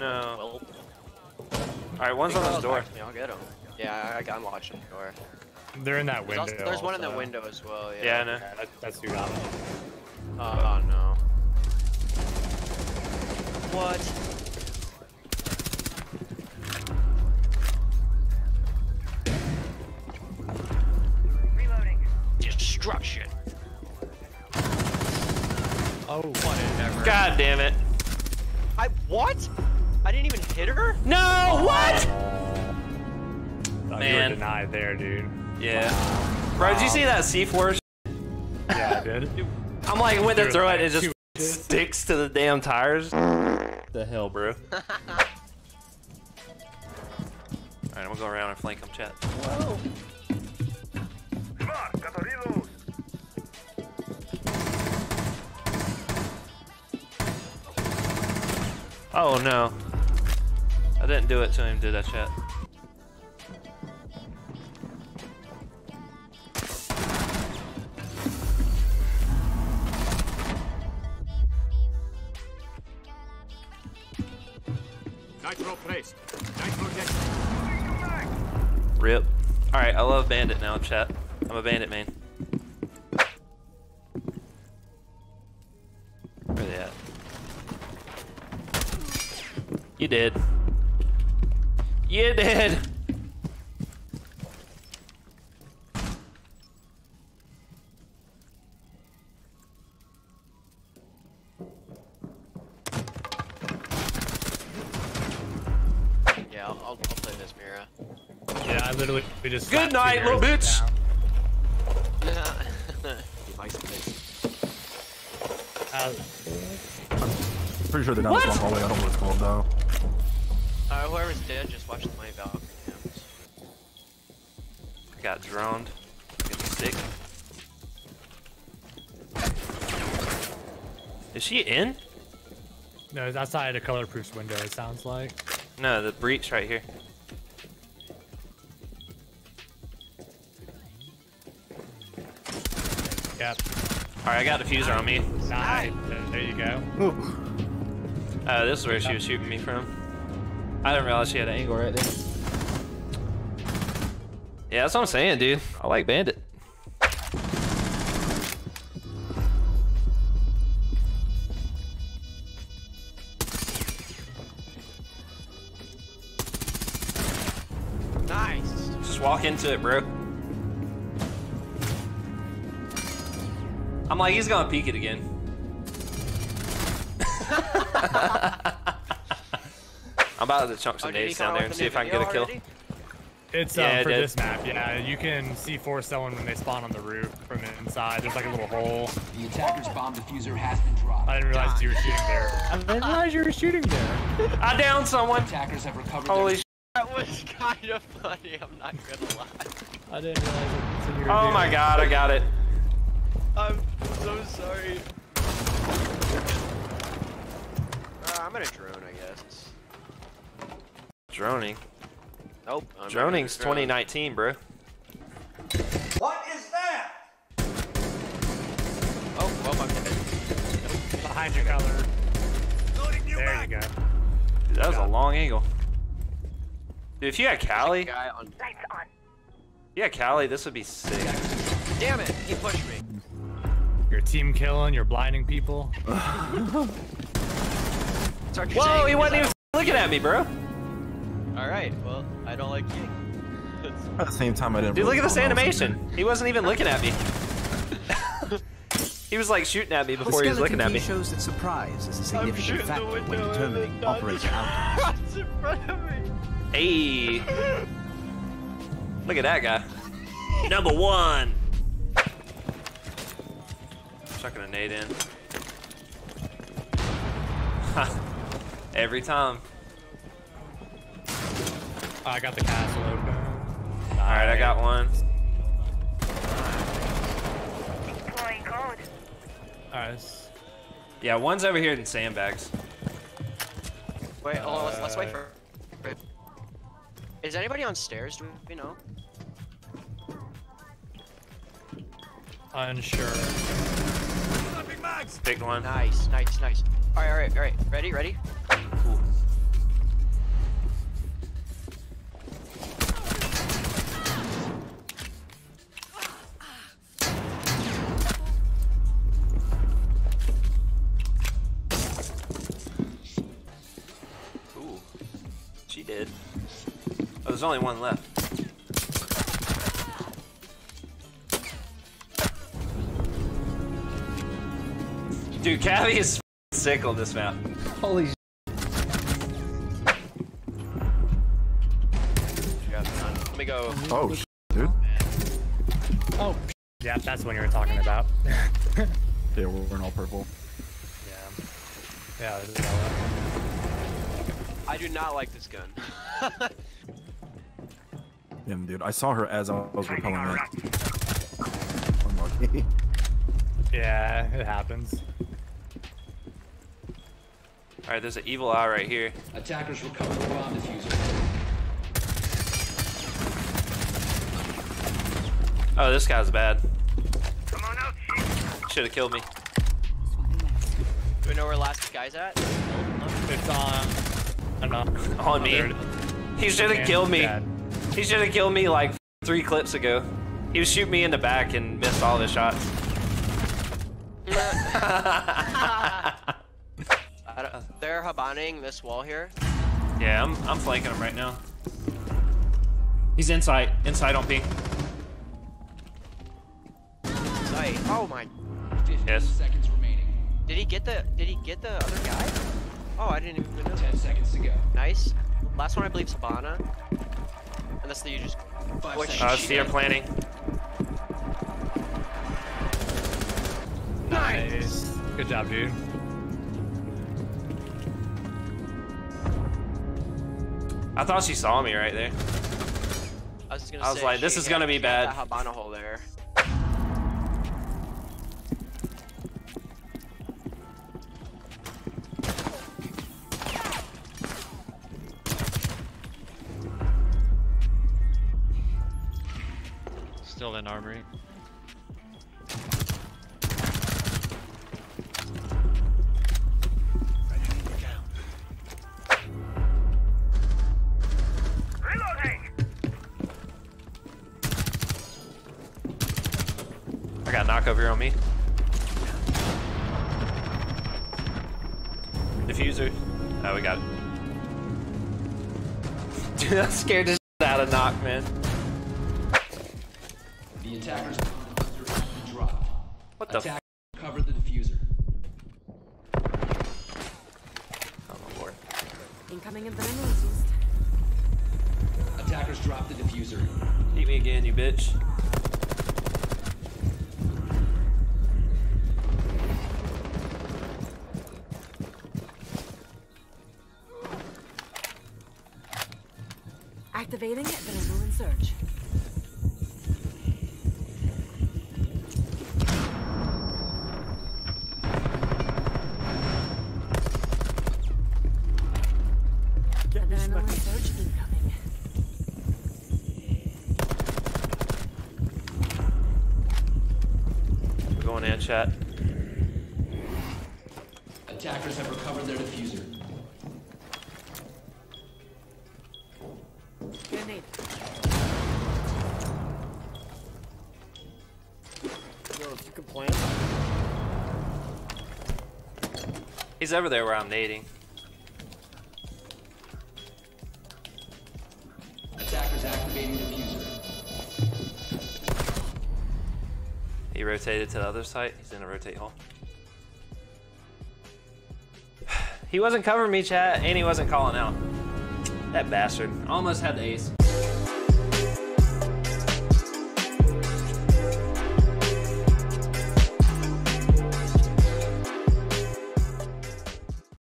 No. Alright, one's on this door. I'll get him. Yeah, I'm watching the door. They're in that window. There's one in the window as well. Yeah, I know. That's you. Oh, no. What? Reloading. Destruction. Oh, whatever. God damn it. What? I didn't even hit her? No, what? Man. You were denied there, dude. Yeah. Wow. Bro, did you see that C4? Yeah, I did. I'm like, when to throw it, it just sticks to the damn tires. The hell, bro. Alright, I'm gonna go around and flank him, chat. Whoa. Oh no. I didn't do it to him, did I, chat? Nitro placed. Nitro deck. Rip. Alright, I love Bandit now, chat. I'm a Bandit man. Where they at? You did. You did! Yeah, I'll play this, Mira. Yeah, I literally just. Good night, little bitch! I'm pretty sure they're not in the hallway. I don't know what it's called, though. Whoever's dead, just watch the money valve. I got droned. Getting sick. Is she in? No, it's outside a colorproof window, it sounds like. No, the breach right here. Yep. Alright, I got a diffuser on me. Nice. There you go. Oh, this is where she was shooting me from. I didn't realize she had an angle right there. Yeah, that's what I'm saying, dude. I like Bandit. Nice. Just walk into it, bro. I'm like, he's gonna peek it again. I'm about to chunk some nades down there and see if I can get a kill. It's for this map, yeah. You can C4 someone when they spawn on the roof from inside. There's like a little hole. The attacker's bomb diffuser has been dropped. I didn't realize you were shooting there. I didn't realize you were shooting there. I downed someone. Attackers have recovered. Holy shit. That was kind of funny, I'm not gonna lie. I didn't realize it. Oh my god, I got it. I'm so sorry. I'm gonna drone, I guess. Droning. Nope. Droning's 2019, bro. What is that? Oh, well, I'm dead. Nope. Behind your color. There you go. Dude, that was a long angle. Dude, if you had Kali. Yeah, Kali, this would be sick. Damn it, he pushed me. You're team killing, you're blinding people. Whoa, he wasn't even looking at me, bro. Alright, well, I don't like you. At the same time, I didn't. Dude, really look at this animation. He wasn't even looking at me. He was like shooting at me before he was looking at me. Shows that surprise is a significant factor when determining operator outcomes. In front of me. Hey. Look at that guy. Number one. Chucking a nade in. Every time. I got the castle open. All right, I got one. Deploying code. All right. Yeah, one's over here in sandbags. Wait, hold on, let's wait for. Is anybody on stairs? Do we know? Unsure. Big one. Nice, nice, nice. All right, ready, cool. There's only one left. Dude, Cavi is sick on this map. Holy shit. Let me go. Oh, shit, dude. Oh, yeah, that's what you were talking about. Yeah, we're in all purple. Yeah. Yeah, this is all right. I do not like this gun. Damn, dude. I saw her as I was repelling it. Unlucky. Yeah, it happens. Alright, there's an evil eye right here. Attackers recover the bomb diffuser. Oh, this guy's bad. Come on out, should have killed me. Do we know where last guy's at? It's on. I don't know. On me. He should have killed me. Bad. He should have killed me like 3 clips ago. He was shooting me in the back and missed all of his shots. They're Habanaing this wall here. Yeah, I'm flanking him right now. He's inside. Inside on ping. Sight. Oh my. 15 seconds remaining. Did he get the other guy? Oh, I didn't even know. 10 seconds to go. Nice. Last one I believe is Habana. Unless you just. I see her planning. Nice. Good job, dude. I thought she saw me right there. I was like, this is gonna be bad. That Habana hole there. Still in armory. I got a knock over here on me. Diffuser. Oh, we got it. Dude, that scared the shit out of knock, man. The attackers dropped. What the fuck? Cover the diffuser. Oh my lord. Incoming environmentalist. Attackers dropped the diffuser. Eat me again, you bitch. Activating benevolent search. Benevolent search incoming. We're going in, chat. Attackers have recovered their diffuser. He's over there where I'm nading. Attackers activating diffuser. He rotated to the other site. He's in a rotate hole. He wasn't covering me, chat, and he wasn't calling out. That bastard. Almost had the ace.